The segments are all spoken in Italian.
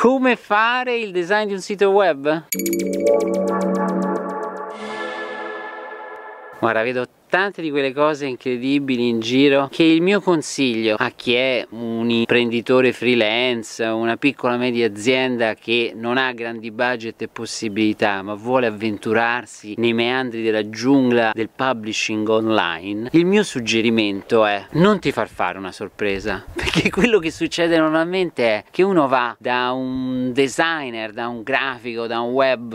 Come fare il design di un sito web? Guarda, vedo tante di quelle cose incredibili in giro, che il mio consiglio a chi è un imprenditore freelance, una piccola media azienda che non ha grandi budget e possibilità ma vuole avventurarsi nei meandri della giungla del publishing online, il mio suggerimento è non ti far fare una sorpresa, perché quello che succede normalmente è che uno va da un designer, da un grafico, da un web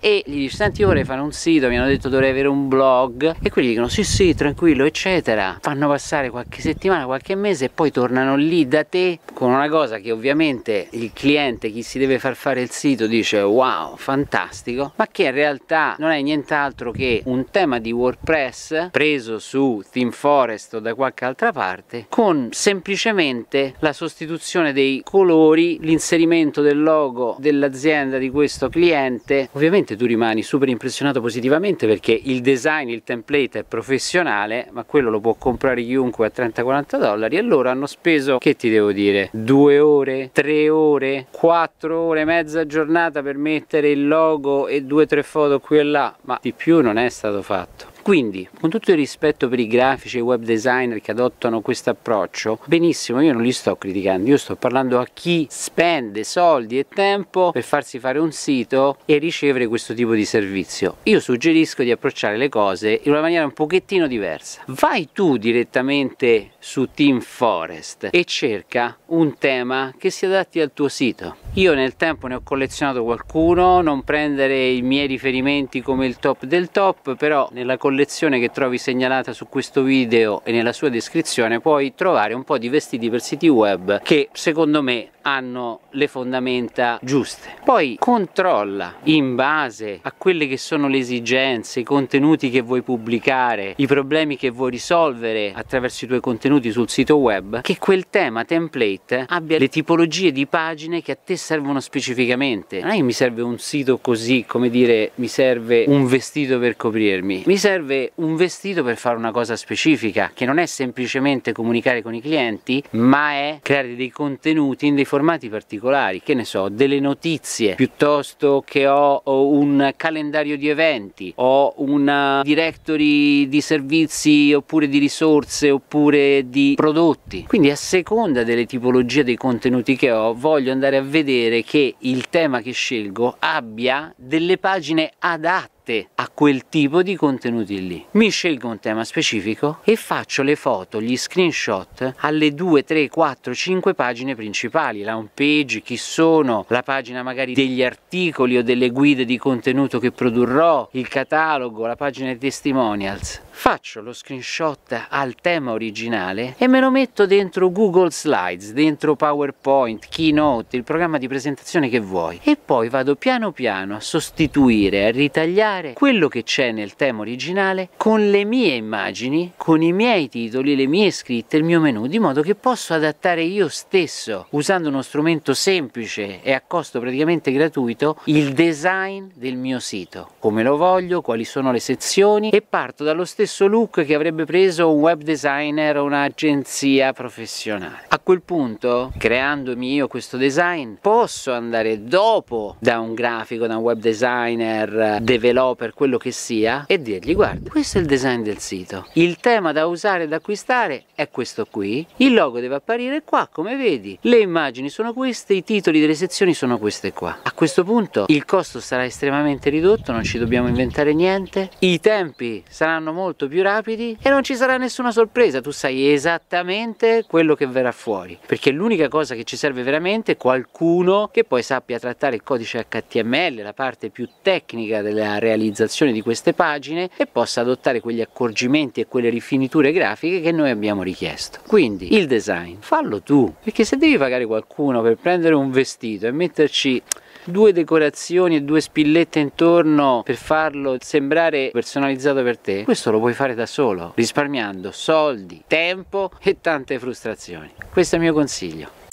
e gli dici: senti, io vorrei fare un sito, mi hanno detto dovrei avere un blog, e quelli dicono sì sì tranquillo eccetera, fanno passare qualche settimana, qualche mese e poi tornano lì da te con una cosa che ovviamente il cliente, chi si deve far fare il sito, dice wow fantastico, ma che in realtà non è nient'altro che un tema di WordPress preso su ThemeForest o da qualche altra parte, con semplicemente la sostituzione dei colori, l'inserimento del logo dell'azienda di questo cliente. Ovviamente tu rimani super impressionato positivamente, perché il design, il template è professionale, ma quello lo può comprare chiunque a $30-40 e loro hanno speso, che ti devo dire, 2 ore, 3 ore, 4 ore, mezza giornata per mettere il logo e 2-3 foto qui e là, ma di più non è stato fatto. Quindi, con tutto il rispetto per i grafici e i web designer che adottano questo approccio, benissimo, io non li sto criticando, io sto parlando a chi spende soldi e tempo per farsi fare un sito e ricevere questo tipo di servizio. Io suggerisco di approcciare le cose in una maniera un pochettino diversa. Vai tu direttamente su ThemeForest e cerca un tema che si adatti al tuo sito. Io nel tempo ne ho collezionato qualcuno, non prendere i miei riferimenti come il top del top, però nella collezione che trovi segnalata su questo video e nella sua descrizione puoi trovare un po' di vestiti per siti web che secondo me hanno le fondamenta giuste. Poi controlla in base a quelle che sono le esigenze, i contenuti che vuoi pubblicare, i problemi che vuoi risolvere attraverso i tuoi contenuti sul sito web, che quel tema template abbia le tipologie di pagine che a te servono specificamente. Non è che mi serve un sito così, come dire, mi serve un vestito per coprirmi, mi serve un vestito per fare una cosa specifica, che non è semplicemente comunicare con i clienti, ma è creare dei contenuti in dei formati particolari, che ne so, delle notizie, piuttosto che ho un calendario di eventi, ho una directory di servizi oppure di risorse oppure di prodotti. Quindi a seconda delle tipologie dei contenuti che ho, voglio andare a vedere che il tema che scelgo abbia delle pagine adatte a quel tipo di contenuti lì. Mi scelgo un tema specifico e faccio le foto, gli screenshot alle 2, 3, 4, 5 pagine principali, la home page, chi sono, la pagina magari degli articoli o delle guide di contenuto che produrrò, il catalogo, la pagina di testimonials. Faccio lo screenshot al tema originale e me lo metto dentro Google Slides, dentro PowerPoint, Keynote, il programma di presentazione che vuoi, e poi vado piano piano a sostituire, a ritagliare quello che c'è nel tema originale con le mie immagini, con i miei titoli, le mie scritte, il mio menu, di modo che posso adattare io stesso, usando uno strumento semplice e a costo praticamente gratuito, il design del mio sito, come lo voglio, quali sono le sezioni, e parto dallo stesso look che avrebbe preso un web designer o un'agenzia professionale. A quel punto, creandomi io questo design, posso andare dopo da un grafico, da un web designer, developer, per quello che sia, e dirgli: guarda, questo è il design del sito, il tema da usare e da acquistare è questo qui, il logo deve apparire qua come vedi, le immagini sono queste, i titoli delle sezioni sono queste qua. A questo punto il costo sarà estremamente ridotto, non ci dobbiamo inventare niente, i tempi saranno molto più rapidi e non ci sarà nessuna sorpresa, tu sai esattamente quello che verrà fuori, perché l'unica cosa che ci serve veramente è qualcuno che poi sappia trattare il codice HTML, la parte più tecnica della realizzazione di queste pagine, e possa adottare quegli accorgimenti e quelle rifiniture grafiche che noi abbiamo richiesto. Quindi il design fallo tu, perché se devi pagare qualcuno per prendere un vestito e metterci 2 decorazioni e 2 spillette intorno per farlo sembrare personalizzato per te, questo lo puoi fare da solo, risparmiando soldi, tempo e tante frustrazioni. Questo è il mio consiglio.